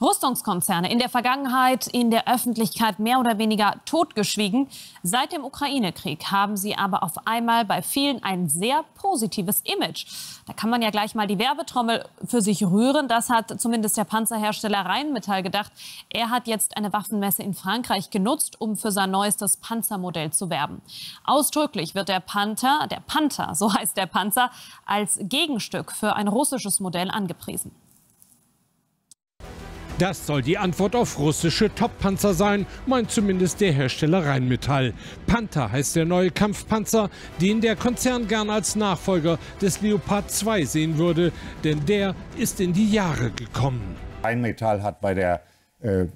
Rüstungskonzerne in der Vergangenheit in der Öffentlichkeit mehr oder weniger totgeschwiegen. Seit dem Ukraine-Krieg haben sie aber auf einmal bei vielen ein sehr positives Image. Da kann man ja gleich mal die Werbetrommel für sich rühren. Das hat zumindest der Panzerhersteller Rheinmetall gedacht. Er hat jetzt eine Waffenmesse in Frankreich genutzt, um für sein neuestes Panzermodell zu werben. Ausdrücklich wird der Panther, so heißt der Panzer, als Gegenstück für ein russisches Modell angepriesen. Das soll die Antwort auf russische Top-Panzer sein, meint zumindest der Hersteller Rheinmetall. Panther heißt der neue Kampfpanzer, den der Konzern gern als Nachfolger des Leopard 2 sehen würde, denn der ist in die Jahre gekommen. Rheinmetall hat bei der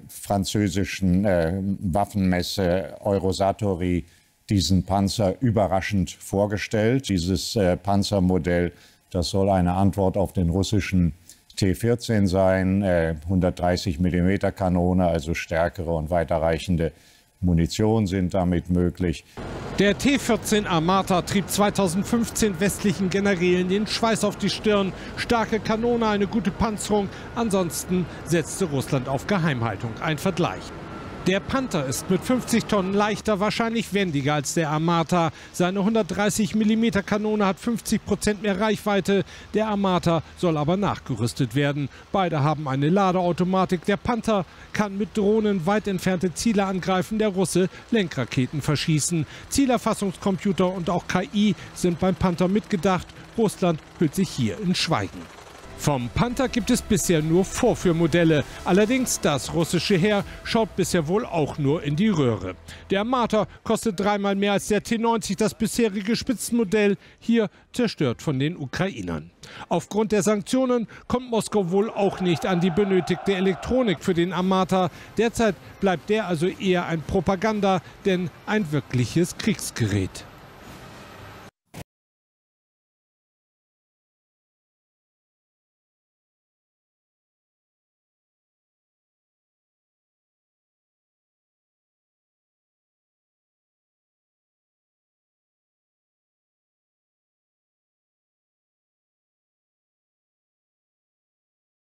französischen Waffenmesse Eurosatory diesen Panzer überraschend vorgestellt. Dieses Panzermodell, das soll eine Antwort auf den russischen T-14 sein, 130 mm Kanone, also stärkere und weiterreichende Munition sind damit möglich. Der T-14 Armata trieb 2015 westlichen Generälen den Schweiß auf die Stirn. Starke Kanone, eine gute Panzerung, ansonsten setzte Russland auf Geheimhaltung. Ein Vergleich. Der Panther ist mit 50 Tonnen leichter, wahrscheinlich wendiger als der Armata. Seine 130 mm Kanone hat 50% mehr Reichweite. Der Armata soll aber nachgerüstet werden. Beide haben eine Ladeautomatik. Der Panther kann mit Drohnen weit entfernte Ziele angreifen. Der Russe Lenkraketen verschießen. Zielerfassungscomputer und auch KI sind beim Panther mitgedacht. Russland hüllt sich hier in Schweigen. Vom Panther gibt es bisher nur Vorführmodelle. Allerdings das russische Heer schaut bisher wohl auch nur in die Röhre. Der Armata kostet dreimal mehr als der T-90, das bisherige Spitzenmodell, hier zerstört von den Ukrainern. Aufgrund der Sanktionen kommt Moskau wohl auch nicht an die benötigte Elektronik für den Armata. Derzeit bleibt der also eher ein Propaganda, denn ein wirkliches Kriegsgerät.